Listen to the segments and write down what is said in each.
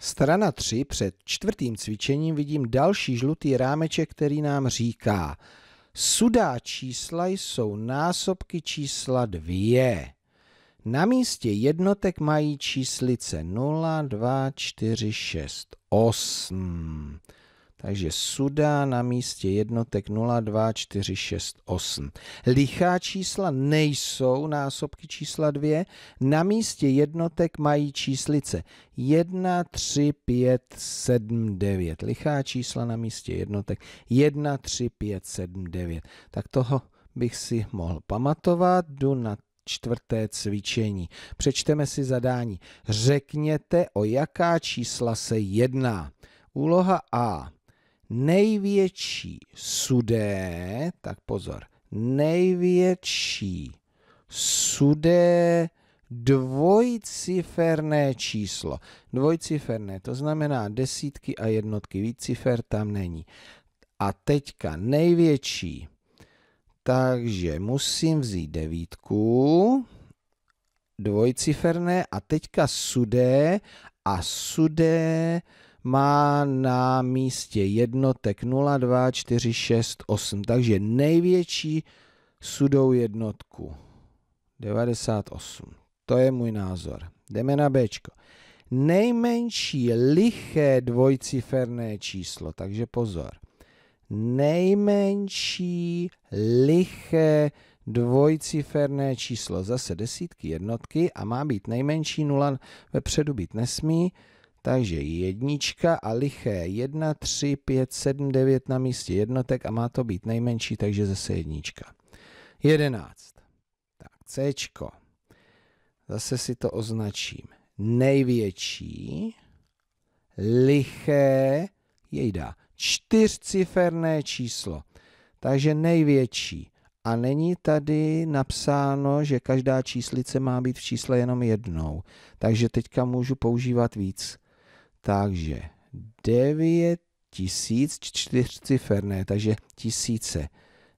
Strana 3 před čtvrtým cvičením vidím další žlutý rámeček, který nám říká: sudá čísla jsou násobky čísla 2. Na místě jednotek mají číslice 0, 2, 4, 6, 8. Takže sudá na místě jednotek 0, 2, 4, 6, 8. Lichá čísla nejsou násobky čísla 2. Na místě jednotek mají číslice 1, 3, 5, 7, 9. Lichá čísla na místě jednotek 1, 3, 5, 7, 9. Tak toho bych si mohl pamatovat. Jdu na čtvrté cvičení. Přečteme si zadání. Řekněte, o jaká čísla se jedná. Úloha A. Největší sudé, tak pozor, největší sudé dvojciferné číslo. Dvojciferné, to znamená desítky a jednotky, víc cifer tam není. A teďka největší, takže musím vzít devítku, dvojciferné a teďka sudé a sudé má na místě jednotek 0, 2, 4, 6, 8. Takže největší sudou jednotku. 98. To je můj názor. Jdeme na Bčko. Nejmenší liché dvojciferné číslo. Takže pozor. Nejmenší liché dvojciferné číslo. Zase desítky, jednotky a má být nejmenší, 0 vepředu být nesmí. Takže jednička a liché 1, 3, 5, 7, 9 na místě jednotek a má to být nejmenší, takže zase jednička. 11. Tak Cčko. Zase si to označím. Největší liché jejda čtyřciferné číslo. Takže největší. A není tady napsáno, že každá číslice má být v čísle jenom jednou. Takže teďka můžu používat víc. Takže 9000 čtyřciferné, takže tisíce.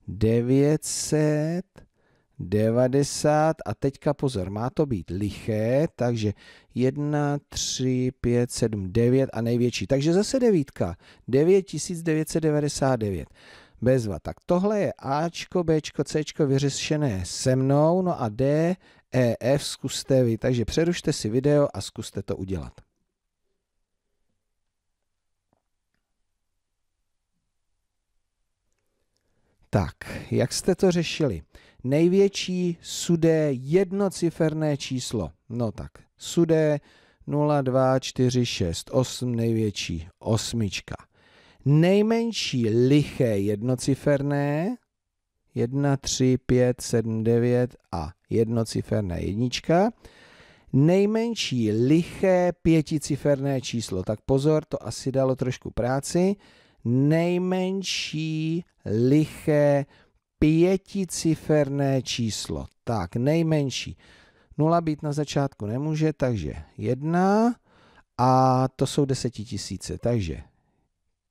990 a teďka pozor, má to být liché, takže 1, 3, 5, 7, 9 a největší. Takže zase devítka, 9999. Bezva. Tak tohle je Ačko, Bčko, Cčko vyřešené se mnou, no a D, E, F zkuste vy. Takže přerušte si video a zkuste to udělat. Tak, jak jste to řešili? Největší sudé jednociferné číslo. No tak, sudé 0, 2, 4, 6, 8, největší osmička. Nejmenší liché jednociferné 1, 3, 5, 7, 9 a jednociferné jednička. Nejmenší liché pěticiferné číslo. Tak pozor, to asi dalo trošku práci. Nejmenší liché pěticiferné číslo. Tak, nejmenší. Nula být na začátku nemůže, takže 1 a to jsou desetitisíce, takže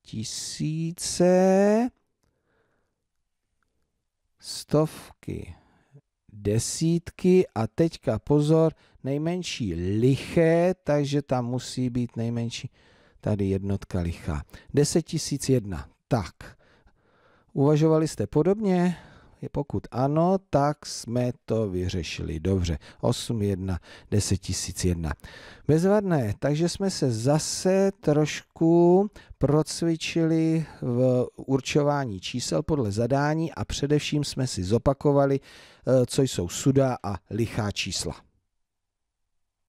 tisíce, stovky, desítky a teďka pozor, nejmenší liché, takže tam musí být nejmenší, tady jednotka lichá. 10 001, tak. Uvažovali jste podobně? Pokud ano, tak jsme to vyřešili. Dobře, 8, 1, 10 001. Bezvadné, takže jsme se zase trošku procvičili v určování čísel podle zadání a především jsme si zopakovali, co jsou sudá a lichá čísla.